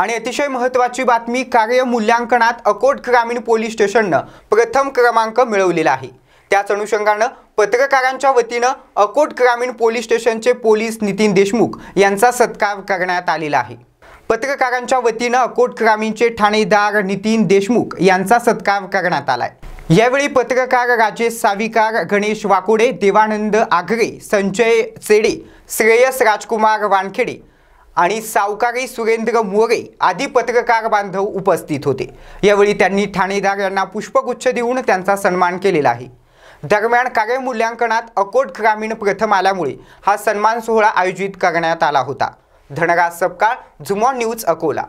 आणि अतिशय महत्त्वाची बातमी, कार्य मूल्यांकनात अकोट ग्रामीण पोलीस स्टेशननं प्रथम क्रमांक मिळवलेला आहे। त्याच अनुषंगाने पत्रकारांच्या वतीनं अकोट ग्रामीण पोलीस स्टेशनचे पोलीस नितीन देशमुख यांचा सत्कार करण्यात आलेला आहे। पत्रकारांच्या वतीनं अकोट ग्रामीणचे ठाणेदार नितीन देशमुख यांचा सत्कार करण्यात आला आहे। यावेळी पत्रकार राजेश साविकार, गणेश वाकुडे, देवानंद आगरे, संजय सेडे, श्रेयस राजकुमार वानखेडे आणि सावकारी सुरेंद्र मुघरे आदि पत्रकार बांधव उपस्थित होते। यावेळी त्यांनी ठाणेदार यांना पुष्पगुच्छ देऊन त्यांचा सन्मान केलेला आहे। दरम्यान कार्यमूल्यांकनात अकोट ग्रामीण प्रथम आल्यामुळे हा सन्मान सोहळा आयोजित करण्यात आला होता। धनगा सबका, झुम न्यूज, अकोला।